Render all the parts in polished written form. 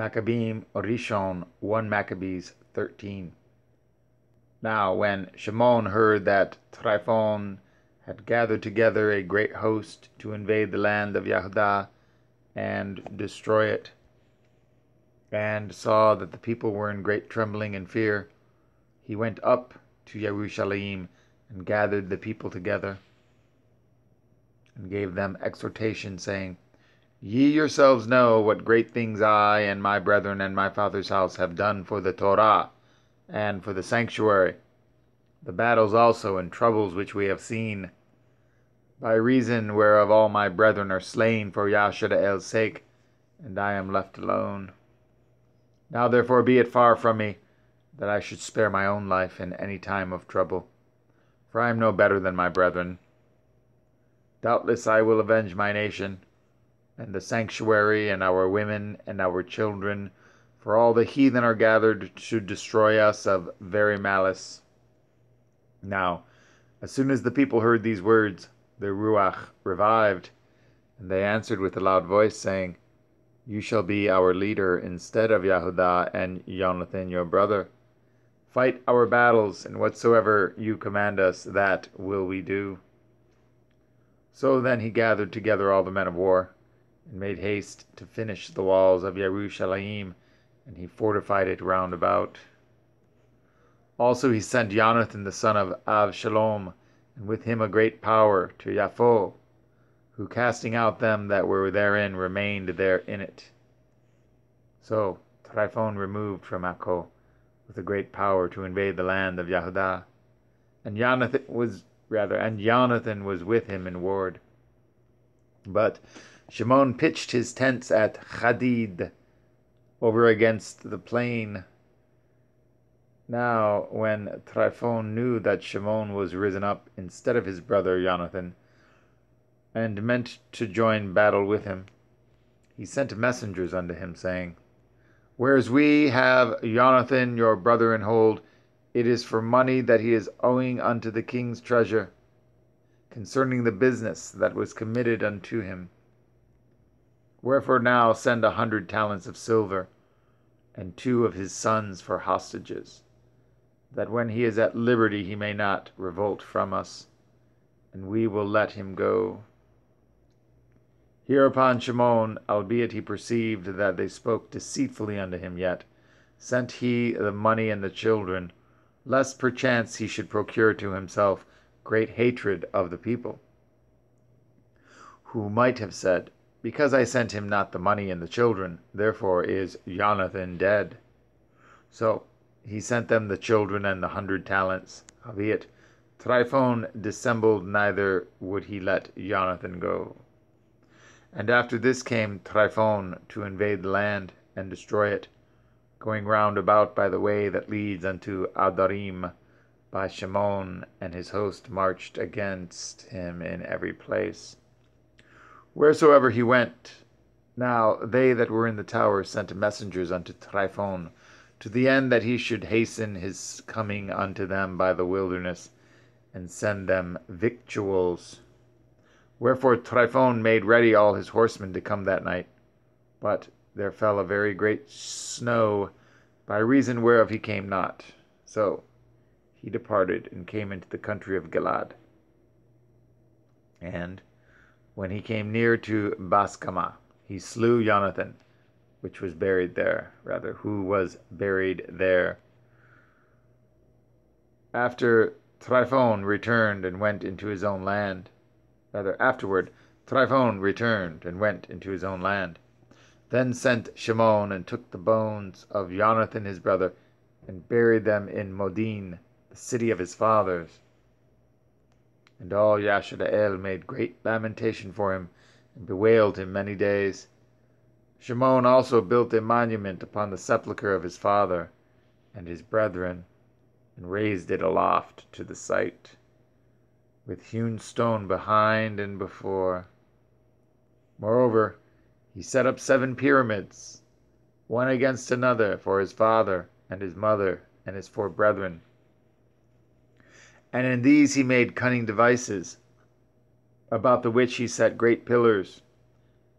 Maccabim Orishon 1 Maccabees 13. Now when Shimon heard that Tryphon had gathered together a great host to invade the land of Yahudah and destroy it, and saw that the people were in great trembling and fear, he went up to Yerushalayim and gathered the people together, and gave them exhortation, saying, Ye yourselves know what great things I and my brethren and my father's house have done for the Torah and for the sanctuary, the battles also and troubles which we have seen, by reason whereof all my brethren are slain for Yashidael's sake, and I am left alone. Now therefore be it far from me, that I should spare my own life in any time of trouble, for I am no better than my brethren. Doubtless I will avenge my nation, and the sanctuary, and our women, and our children, for all the heathen are gathered to destroy us of very malice. Now, as soon as the people heard these words, their ruach revived, and they answered with a loud voice, saying, You shall be our leader instead of Yahudah and Jonathan your brother. Fight our battles, and whatsoever you command us, that will we do. So then he gathered together all the men of war, and made haste to finish the walls of Yerushalayim, and he fortified it round about. Also he sent Jonathan the son of Av Shalom, and with him a great power, to Yafo, who casting out them that were therein remained there in it. So Tryphon removed from Akko with a great power to invade the land of Yahudah, and Jonathan was with him in ward. But Shimon pitched his tents at Khadid, over against the plain. Now when Tryphon knew that Shimon was risen up instead of his brother Jonathan, and meant to join battle with him, he sent messengers unto him, saying, Whereas we have Jonathan your brother in hold, it is for money that he is owing unto the king's treasure, concerning the business that was committed unto him. Wherefore now send 100 talents of silver, and 2 of his sons for hostages, that when he is at liberty he may not revolt from us, and we will let him go. Hereupon Shimon, albeit he perceived that they spoke deceitfully unto him, yet sent he the money and the children, lest perchance he should procure to himself great hatred of the people, who might have said, Because I sent him not the money and the children, therefore is Jonathan dead. So he sent them the children and the 100 talents, albeit Tryphon dissembled, neither would he let Jonathan go. And after this came Tryphon to invade the land and destroy it, going round about by the way that leads unto Adarim, by Shimon, and his host marched against him in every place, wheresoever he went. Now they that were in the tower sent messengers unto Tryphon, to the end that he should hasten his coming unto them by the wilderness, and send them victuals. Wherefore Tryphon made ready all his horsemen to come that night, but there fell a very great snow, by reason whereof he came not. So he departed and came into the country of Galaad. And when he came near to Baskama, he slew Jonathan, who was buried there. Afterward, Tryphon returned and went into his own land. Then sent Shimon and took the bones of Jonathan his brother, and buried them in Modin, the city of his fathers. And all Yashidael made great lamentation for him, and bewailed him many days. Shimon also built a monument upon the sepulchre of his father and his brethren, and raised it aloft to the sight, with hewn stone behind and before. Moreover, he set up 7 pyramids, one against another, for his father and his mother and his 4 brethren. And in these he made cunning devices, about the which he set great pillars,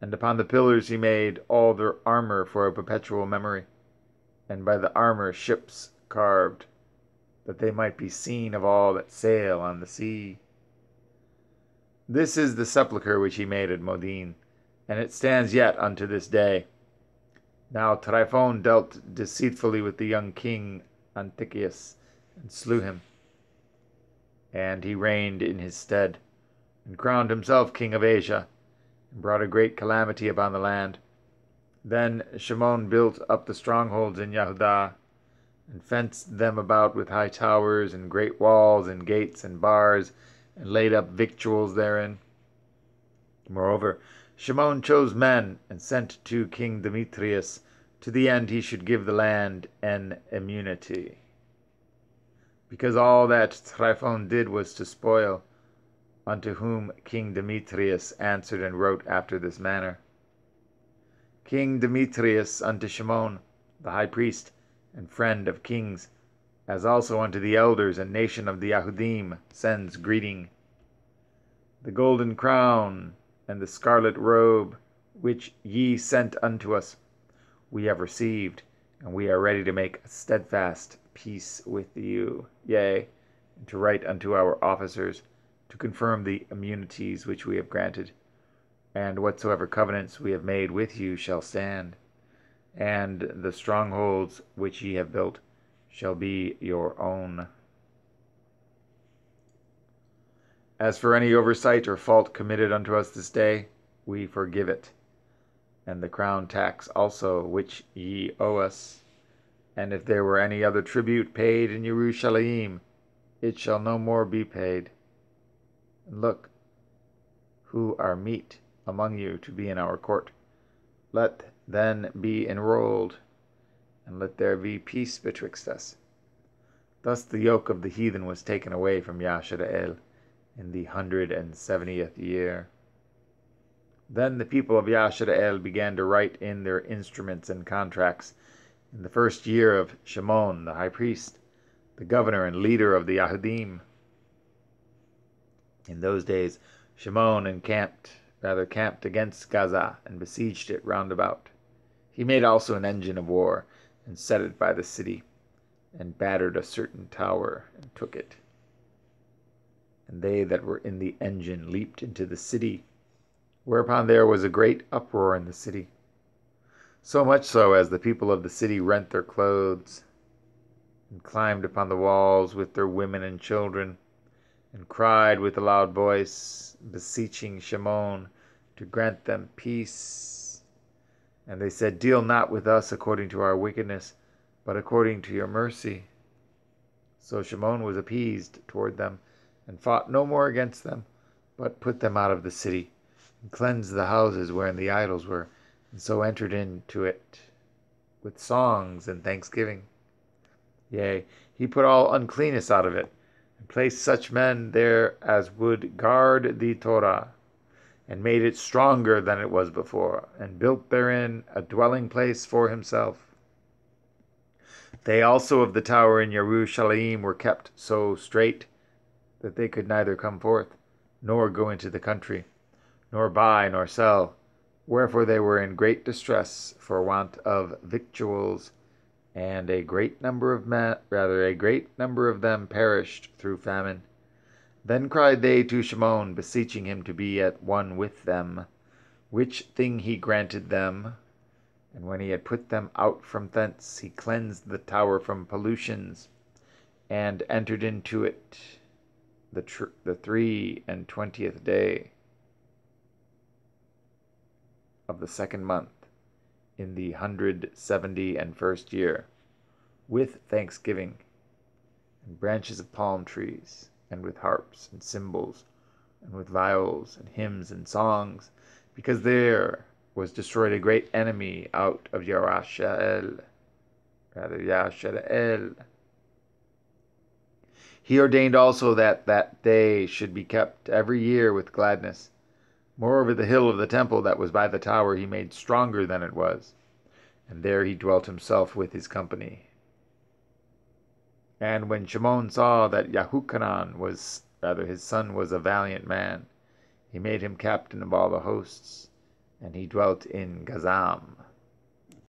And upon the pillars he made all their armor for a perpetual memory, and by the armor ships carved, that they might be seen of all that sail on the sea. This is the sepulchre which he made at Modin, and it stands yet unto this day. Now Tryphon dealt deceitfully with the young king Antichius, and slew him. And he reigned in his stead, and crowned himself king of Asia, and brought a great calamity upon the land. Then Shimon built up the strongholds in Yahudah, and fenced them about with high towers, and great walls, and gates, and bars, and laid up victuals therein. Moreover, Shimon chose men, and sent to King Demetrius, to the end he should give the land an immunity. Because all that Tryphon did was to spoil, unto whom King Demetrius answered and wrote after this manner. King Demetrius unto Shimon, the high priest and friend of kings, as also unto the elders and nation of the Yahudim, sends greeting. The golden crown and the scarlet robe, which ye sent unto us, we have received, and we are ready to make a steadfast peace with you, yea, and to write unto our officers, to confirm the immunities which we have granted, and whatsoever covenants we have made with you shall stand, and the strongholds which ye have built shall be your own. As for any oversight or fault committed unto us this day, we forgive it, and the crown tax also which ye owe us. And if there were any other tribute paid in Yerushalayim, it shall no more be paid. And look, who are meet among you to be in our court, let then be enrolled, and let there be peace betwixt us. Thus the yoke of the heathen was taken away from Yashidael in the 170th year. Then the people of Yashar El began to write in their instruments and contracts in the first year of Shimon the high priest, the governor and leader of the Yahudim. In those days Shimon camped against Gaza, and besieged it round about. He made also an engine of war, and set it by the city, and battered a certain tower, and took it. And they that were in the engine leaped into the city, whereupon there was a great uproar in the city, so much so as the people of the city rent their clothes, and climbed upon the walls with their women and children, and cried with a loud voice, beseeching Shimon to grant them peace. And they said, Deal not with us according to our wickedness, but according to your mercy. So Shimon was appeased toward them, and fought no more against them, but put them out of the city, and cleansed the houses wherein the idols were, and so entered into it with songs and thanksgiving. Yea, he put all uncleanness out of it, and placed such men there as would guard the Torah, and made it stronger than it was before, and built therein a dwelling place for himself. They also of the tower in Yerushalayim were kept so strait, that they could neither come forth, nor go into the country, nor buy nor sell, wherefore they were in great distress for want of victuals, and a great number of them perished through famine. Then cried they to Shimon, beseeching him to be at one with them, which thing he granted them. And when he had put them out from thence, he cleansed the tower from pollutions, and entered into it the 23rd day of the second month, in the 171st year, with thanksgiving, and branches of palm trees, and with harps and cymbals, and with viols and hymns and songs, because there was destroyed a great enemy out of Yashar El. He ordained also that that day should be kept every year with gladness. Moreover, the hill of the temple that was by the tower he made stronger than it was, and there he dwelt himself with his company. And when Shimon saw that Yahuchanan his son was a valiant man, he made him captain of all the hosts, and he dwelt in Gazam.